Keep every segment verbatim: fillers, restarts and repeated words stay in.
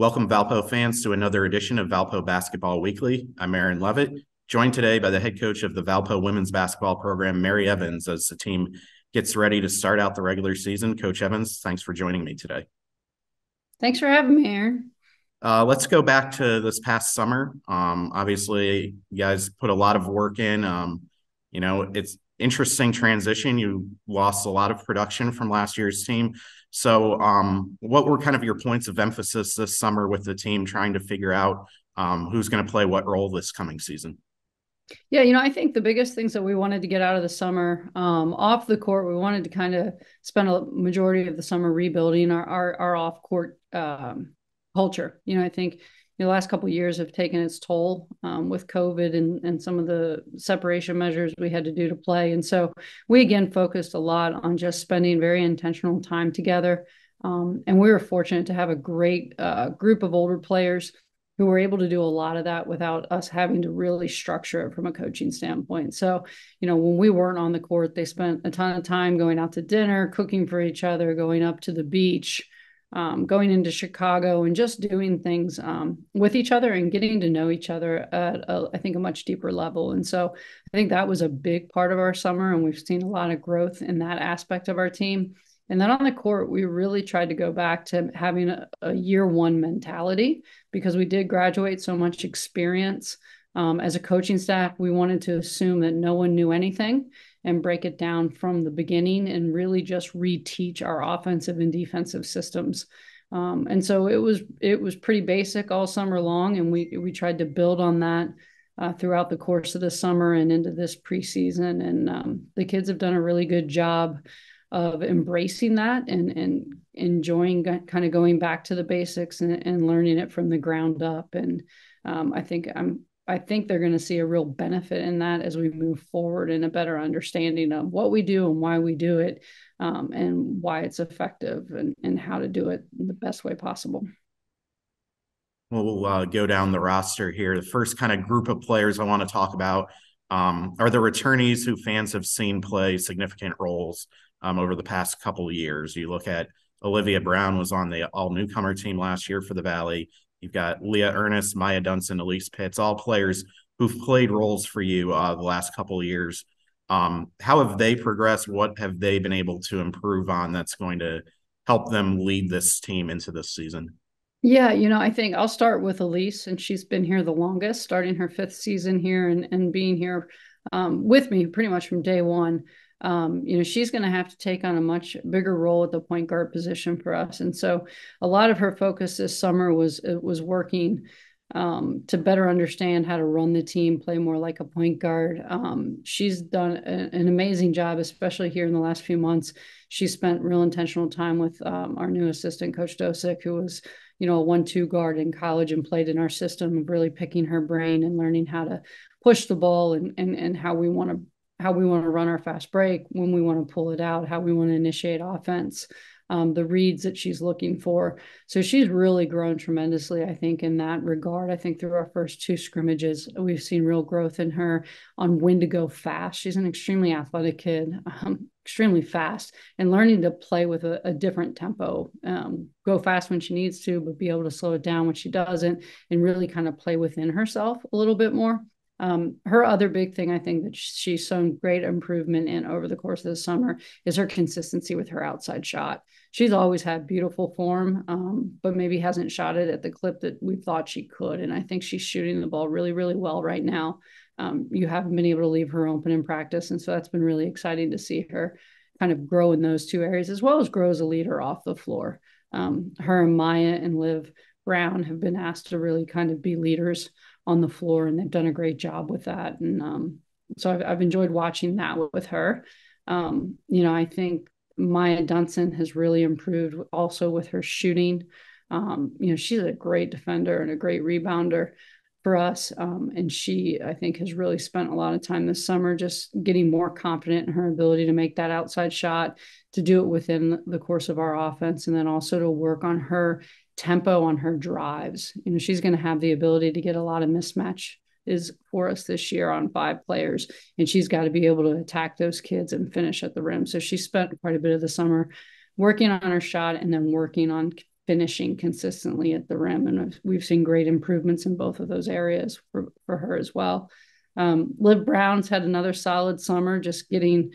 Welcome Valpo fans to another edition of Valpo Basketball Weekly. I'm Aaron Lovett, joined today by the head coach of the Valpo women's basketball program, Mary Evans, as the team gets ready to start out the regular season. Coach Evans, thanks for joining me today. Thanks for having me, Aaron. Uh, let's go back to this past summer. Um, obviously, you guys put a lot of work in. Um, you know, it's interesting transition. You lost a lot of production from last year's team. So um, what were kind of your points of emphasis this summer with the team trying to figure out um, who's going to play what role this coming season? Yeah, you know, I think the biggest things that we wanted to get out of the summer, um, off the court, we wanted to kind of spend a majority of the summer rebuilding our our, our off-court um, culture. You know, I think the last couple of years have taken its toll um, with COVID and, and some of the separation measures we had to do to play. And so we, again, focused a lot on just spending very intentional time together. Um, and we were fortunate to have a great uh, group of older players who were able to do a lot of that without us having to really structure it from a coaching standpoint. So, you know, when we weren't on the court, they spent a ton of time going out to dinner, cooking for each other, going up to the beach, um, going into Chicago, and just doing things um, with each other and getting to know each other at, a, I think, a much deeper level. And so I think that was a big part of our summer, and we've seen a lot of growth in that aspect of our team. And then on the court, we really tried to go back to having a, a year one mentality, because we did graduate so much experience. Um, as a coaching staff, we wanted to assume that no one knew anything and break it down from the beginning and really just reteach our offensive and defensive systems. Um, and so it was it was pretty basic all summer long, and we we tried to build on that uh, throughout the course of the summer and into this preseason. And um, the kids have done a really good job of embracing that and, and enjoying kind of going back to the basics and, and learning it from the ground up. And um, I think I'm, I think they're going to see a real benefit in that as we move forward, and a better understanding of what we do and why we do it, um, and why it's effective, and, and how to do it in the best way possible. Well, we'll uh, go down the roster here. The first kind of group of players I want to talk about um, are the returnees who fans have seen play significant roles Um, over the past couple of years. You look at Olivia Brown was on the all-newcomer team last year for the Valley. You've got Leah Ernest, Maya Dunson, Elise Pitts, all players who've played roles for you uh, the last couple of years. Um, how have they progressed? What have they been able to improve on that's going to help them lead this team into this season? Yeah, you know, I think I'll start with Elise, and she's been here the longest, starting her fifth season here and, and being here um, with me pretty much from day one. Um, you know, she's going to have to take on a much bigger role at the point guard position for us. And so a lot of her focus this summer was was working um, to better understand how to run the team, play more like a point guard. Um, she's done a, an amazing job, especially here in the last few months. She spent real intentional time with um, our new assistant, Coach Dosik, who was, you know, a one two guard in college and played in our system, of really picking her brain and learning how to push the ball and and, and how we want to how we want to run our fast break, when we want to pull it out, how we want to initiate offense, um, the reads that she's looking for. So she's really grown tremendously, I think, in that regard. I think through our first two scrimmages, we've seen real growth in her on when to go fast. She's an extremely athletic kid, um, extremely fast, and learning to play with a, a different tempo, um, go fast when she needs to, but be able to slow it down when she doesn't, and really kind of play within herself a little bit more. Um, her other big thing, I think, that she's shown great improvement in over the course of the summer is her consistency with her outside shot. She's always had beautiful form, um, but maybe hasn't shot it at the clip that we thought she could. And I think she's shooting the ball really, really well right now. Um, you haven't been able to leave her open in practice. And so that's been really exciting to see her kind of grow in those two areas, as well as grow as a leader off the floor. Um, her and Maya and Liv Brown have been asked to really kind of be leaders on the floor, and they've done a great job with that. And um, so I've, I've enjoyed watching that with her. Um, you know, I think Maya Dunson has really improved also with her shooting. Um, you know, she's a great defender and a great rebounder for us. Um, and she, I think, has really spent a lot of time this summer just getting more confident in her ability to make that outside shot, to do it within the course of our offense, and then also to work on her tempo on her drives. You know, she's going to have the ability to get a lot of mismatch is for us this year on five players, and she's got to be able to attack those kids and finish at the rim. So she spent quite a bit of the summer working on her shot, and then working on finishing consistently at the rim. And we've seen great improvements in both of those areas for, for her as well. Um, Liv Brown's had another solid summer, just getting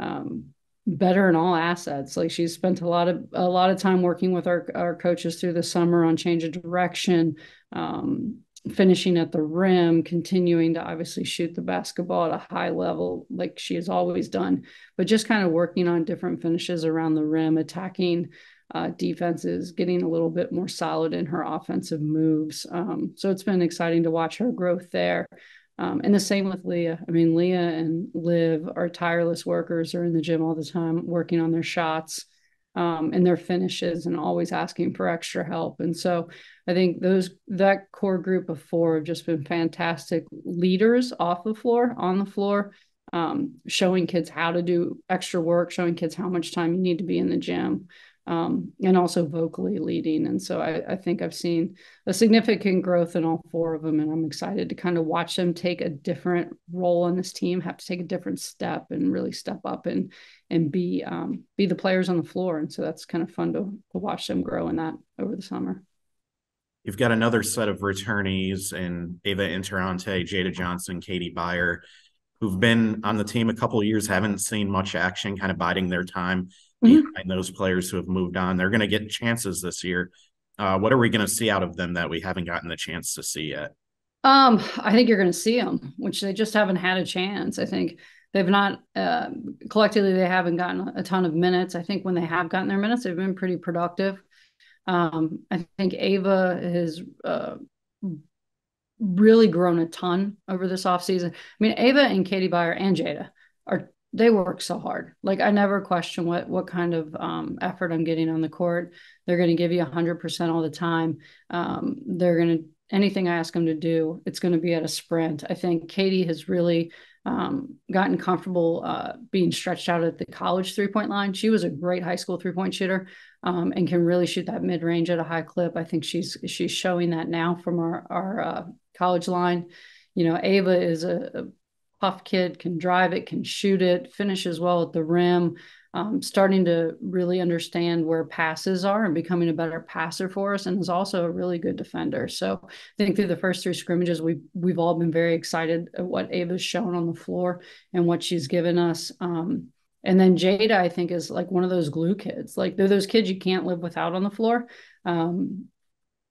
um, better in all assets. Like she's spent a lot of a lot of time working with our, our coaches through the summer on change of direction, um, finishing at the rim, continuing to obviously shoot the basketball at a high level like she has always done, but just kind of working on different finishes around the rim, attacking uh, defenses, getting a little bit more solid in her offensive moves. Um, so it's been exciting to watch her growth there. Um, and the same with Leah. I mean, Leah and Liv are tireless workers, are in the gym all the time, working on their shots um, and their finishes and always asking for extra help. And so I think those that core group of four have just been fantastic leaders off the floor, on the floor, um, showing kids how to do extra work, showing kids how much time you need to be in the gym, um, and also vocally leading. And so I, I think I've seen a significant growth in all four of them, and I'm excited to kind of watch them take a different role on this team, have to take a different step and really step up and, and be, um, be the players on the floor. And so that's kind of fun to, to watch them grow in that over the summer. You've got another set of returnees in Ava Interonte, Jada Johnson, Katie Beyer, who've been on the team a couple of years, haven't seen much action, kind of biding their time. Behind those players who have moved on, they're going to get chances this year. Uh, what are we going to see out of them that we haven't gotten the chance to see yet? Um, I think you're going to see them, which they just haven't had a chance. I think they've not uh, collectively, they haven't gotten a ton of minutes. I think when they have gotten their minutes, they've been pretty productive. Um, I think Ava has uh, really grown a ton over this offseason. I mean, Ava and Katie Beyer and Jada are they work so hard. Like I never question what, what kind of um, effort I'm getting on the court. They're going to give you a hundred percent all the time. Um, they're going to, anything I ask them to do, it's going to be at a sprint. I think Katie has really um, gotten comfortable uh, being stretched out at the college three point line. She was a great high school three point shooter um, and can really shoot that mid range at a high clip. I think she's, she's showing that now from our, our uh, college line. You know, Ava is a, a tough kid, can drive it, can shoot it, finishes well at the rim, um, starting to really understand where passes are and becoming a better passer for us, and is also a really good defender. So I think through the first three scrimmages, we've, we've all been very excited at what Ava's shown on the floor and what she's given us. Um, and then Jada, I think, is like one of those glue kids. Like they're those kids you can't live without on the floor. Um,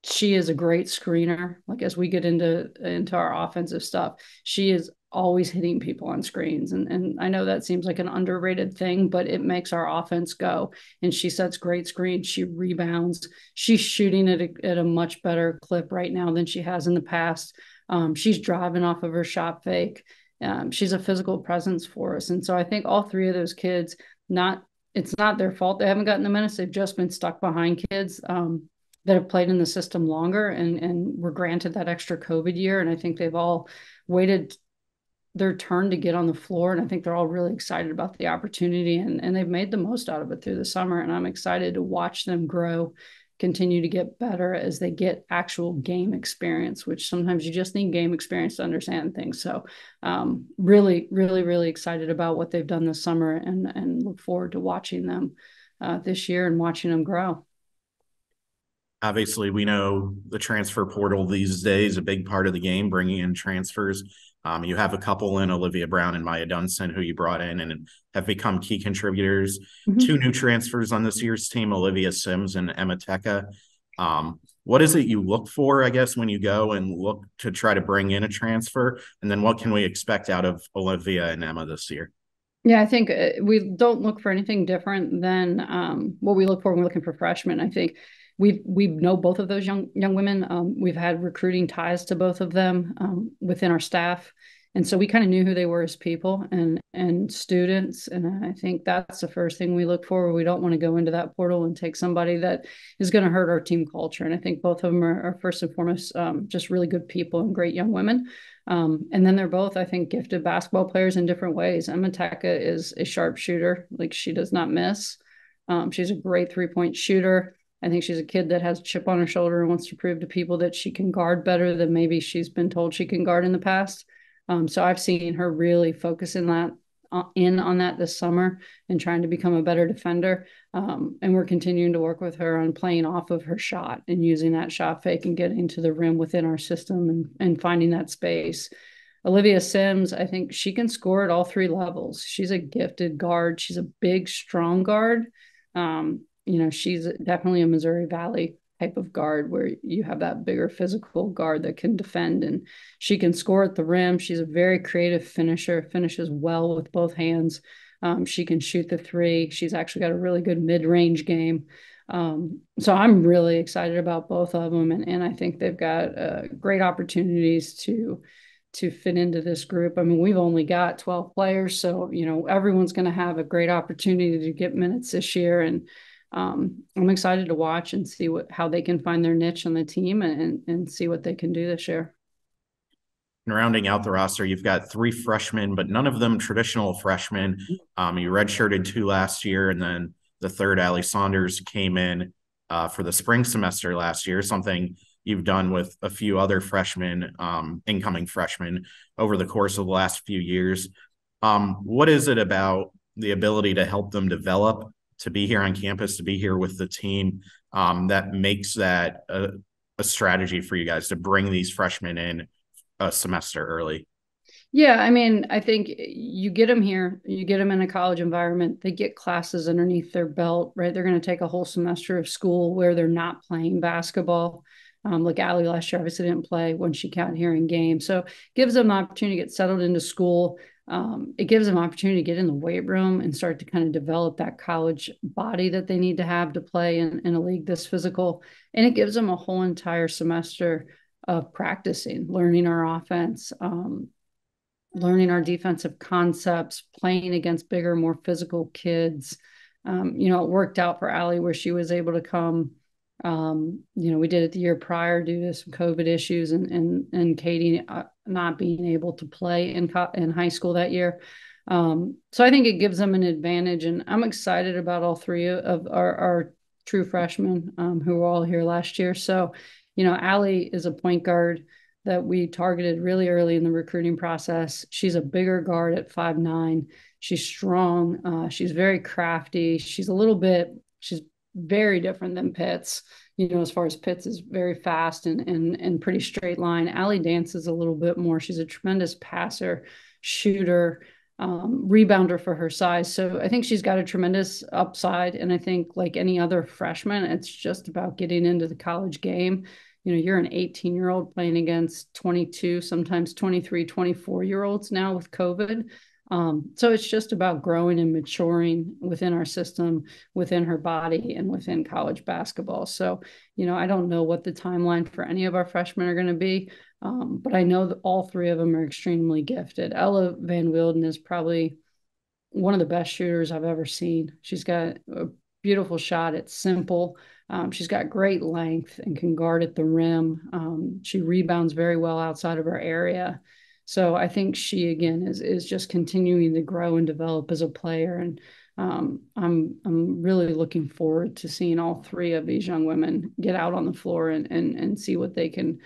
she is a great screener. Like as we get into, into our offensive stuff, she is always hitting people on screens. And, and I know that seems like an underrated thing, but it makes our offense go. And she sets great screens. She rebounds. She's shooting at a, at a much better clip right now than she has in the past. Um, she's driving off of her shot fake. Um, she's a physical presence for us. And so I think all three of those kids, not it's not their fault. They haven't gotten the minutes. They've just been stuck behind kids um, that have played in the system longer and, and were granted that extra COVID year. And I think they've all waited their turn to get on the floor. And I think they're all really excited about the opportunity and, and they've made the most out of it through the summer. And I'm excited to watch them grow, continue to get better as they get actual game experience, which sometimes you just need game experience to understand things. So um, really, really, really excited about what they've done this summer and, and look forward to watching them uh, this year and watching them grow. Obviously, we know the transfer portal these days, a big part of the game, bringing in transfers. Um, you have a couple in Olivia Brown and Maya Dunson, who you brought in and have become key contributors. Mm-hmm. Two new transfers on this year's team, Olivia Sims and Emma Tecca. Um, what is it you look for, I guess, when you go and look to try to bring in a transfer? And then what can we expect out of Olivia and Emma this year? Yeah, I think we don't look for anything different than um, what we look for when we're looking for freshmen. I think We we know both of those young young women. Um, we've had recruiting ties to both of them um, within our staff, and so we kind of knew who they were as people and and students. And I think that's the first thing we look for. We don't want to go into that portal and take somebody that is going to hurt our team culture. And I think both of them are, are first and foremost um, just really good people and great young women. Um, and then they're both, I think, gifted basketball players in different ways. Emma Tecca is a sharpshooter; like she does not miss. Um, she's a great three point shooter. I think she's a kid that has a chip on her shoulder and wants to prove to people that she can guard better than maybe she's been told she can guard in the past. Um, so I've seen her really focus in that in on that this summer and trying to become a better defender. Um, and we're continuing to work with her on playing off of her shot and using that shot fake and getting to the rim within our system and, and finding that space. Olivia Sims, I think she can score at all three levels. She's a gifted guard. She's a big, strong guard. Um, you know, she's definitely a Missouri Valley type of guard where you have that bigger physical guard that can defend, and she can score at the rim. She's a very creative finisher, finishes well with both hands. Um, she can shoot the three. She's actually got a really good mid-range game. Um, so I'm really excited about both of them. And, and I think they've got uh, great opportunities to, to fit into this group. I mean, we've only got twelve players, so, you know, everyone's going to have a great opportunity to get minutes this year. And Um, I'm excited to watch and see what, how they can find their niche on the team and, and see what they can do this year. And rounding out the roster, you've got three freshmen, but none of them traditional freshmen. Um, you redshirted two last year, and then the third, Allie Saunders, came in uh, for the spring semester last year, something you've done with a few other freshmen, um, incoming freshmen, over the course of the last few years. Um, what is it about the ability to help them develop, to be here on campus, to be here with the team, um, that makes that a, a strategy for you guys to bring these freshmen in a semester early? Yeah, I mean, I think you get them here, you get them in a college environment, they get classes underneath their belt, right? They're going to take a whole semester of school where they're not playing basketball. Um, like Allie last year obviously didn't play when she got here in game. So it gives them an opportunity to get settled into school. Um, it gives them an opportunity to get in the weight room and start to kind of develop that college body that they need to have to play in, in a league this physical. And it gives them a whole entire semester of practicing, learning our offense, um, learning our defensive concepts, playing against bigger, more physical kids. Um, you know, it worked out for Allie where she was able to come. Um, you know, we did it the year prior due to some COVID issues and, and, and Katie uh, not being able to play in, co- in high school that year. Um, so I think it gives them an advantage, and I'm excited about all three of our, our true freshmen, um, who were all here last year. So, you know, Allie is a point guard that we targeted really early in the recruiting process. She's a bigger guard at five nine. She's strong. Uh, she's very crafty. She's a little bit, she's very different than Pitts, you know, as far as Pitts is very fast and and and pretty straight line. Allie dances a little bit more. She's a tremendous passer, shooter, um, rebounder for her size. So I think she's got a tremendous upside. And I think like any other freshman, it's just about getting into the college game. You know, you're an eighteen-year-old playing against twenty-two, sometimes twenty-three, twenty-four-year-olds now with COVID. Um, so it's just about growing and maturing within our system, within her body, and within college basketball. So, you know, I don't know what the timeline for any of our freshmen are going to be, um, but I know that all three of them are extremely gifted. Ella Van Wilden is probably one of the best shooters I've ever seen. She's got a beautiful shot. It's simple. Um, she's got great length and can guard at the rim. Um, she rebounds very well outside of her area. So I think she, again, is is just continuing to grow and develop as a player. And um, I'm I'm really looking forward to seeing all three of these young women get out on the floor and and, and see what they can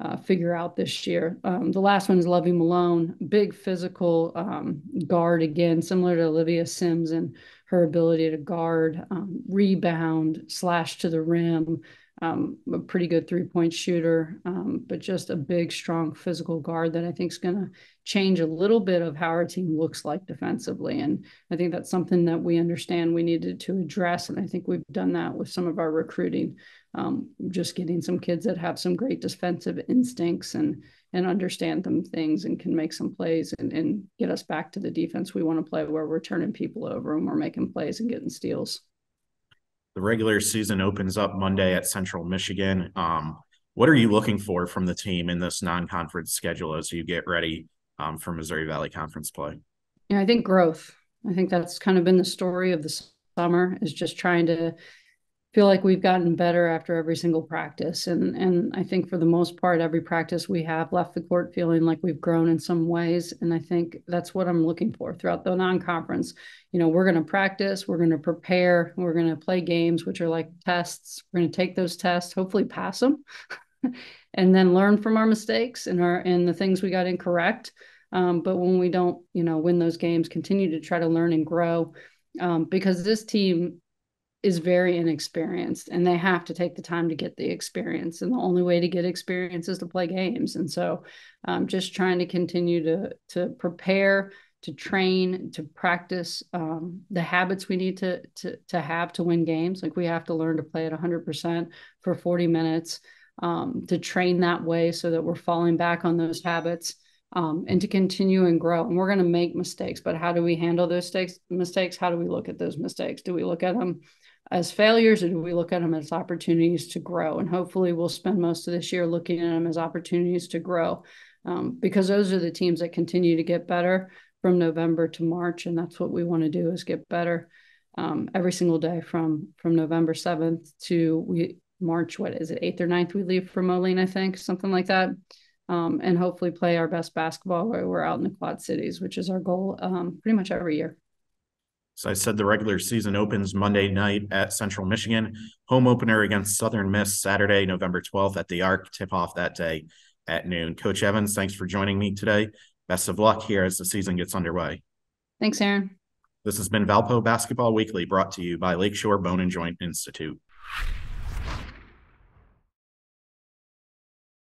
uh, figure out this year. Um, the last one is Lovie Malone, big physical um, guard, again, similar to Olivia Sims and her ability to guard, um, rebound, slash to the rim. Um, a pretty good three-point shooter, um, but just a big, strong physical guard that I think is going to change a little bit of how our team looks like defensively. And I think that's something that we understand we needed to address, and I think we've done that with some of our recruiting, um, just getting some kids that have some great defensive instincts and and understand them things and can make some plays and, and get us back to the defense we want to play, where we're turning people over and we're making plays and getting steals. The regular season opens up Monday at Central Michigan. Um, what are you looking for from the team in this non-conference schedule as you get ready um, for Missouri Valley Conference play? Yeah, I think growth. I think that's kind of been the story of the summer, is just trying to feel like we've gotten better after every single practice. And, and I think for the most part, every practice we have left the court feeling like we've grown in some ways. And I think that's what I'm looking for throughout the non-conference. You know, we're going to practice, we're going to prepare, we're going to play games, which are like tests. We're going to take those tests, hopefully pass them, and then learn from our mistakes and our, and the things we got incorrect. Um, but when we don't, you know, win those games, continue to try to learn and grow, um, because this team is very inexperienced and they have to take the time to get the experience. And the only way to get experience is to play games. And so I'm um, just trying to continue to, to prepare, to train, to practice um, the habits we need to, to, to have to win games. Like we have to learn to play at one hundred percent for forty minutes, um, to train that way so that we're falling back on those habits, um, and to continue and grow. And we're going to make mistakes, but how do we handle those mistakes, mistakes? How do we look at those mistakes? Do we look at them as failures, or do we look at them as opportunities to grow? And hopefully we'll spend most of this year looking at them as opportunities to grow, um, because those are the teams that continue to get better from November to March. And that's what we want to do, is get better um, every single day from, from November seventh to we, March, what is it, eighth or ninth we leave for Moline, I think, something like that. Um, and hopefully play our best basketball where we're out in the Quad Cities, which is our goal um, pretty much every year. So I said the regular season opens Monday night at Central Michigan, home opener against Southern Miss Saturday, November twelfth at the Arc, tip off that day at noon. Coach Evans, thanks for joining me today. Best of luck here as the season gets underway. Thanks, Aaron. This has been Valpo Basketball Weekly, brought to you by Lakeshore Bone and Joint Institute.